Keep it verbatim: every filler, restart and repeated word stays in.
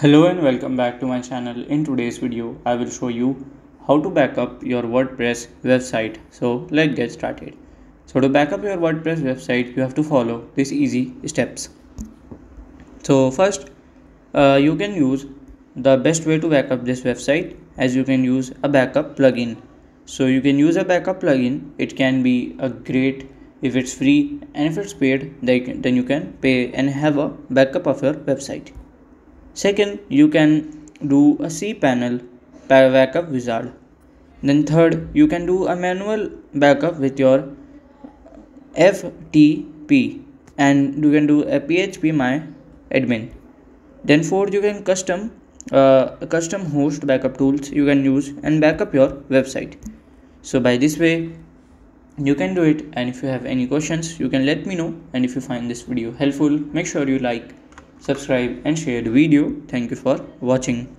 Hello and welcome back to my channel. In today's video I will show you how to back up your WordPress website. So let's get started. So to back up your WordPress website you have to follow these easy steps. So first uh, you can use the best way to back up this website as you can use a backup plugin. So you can use a backup plugin. It can be a great if it's free, and if it's paid then you can pay and have a backup of your website. Second, you can do a cPanel backup wizard. Then third, you can do a manual backup with your F T P, and you can do a P H P My Admin. Then fourth, you can custom uh, custom host backup tools you can use and backup your website. So by this way you can do it, and if you have any questions you can let me know. And if you find this video helpful, make sure you like, subscribe and share the video. Thank you for watching.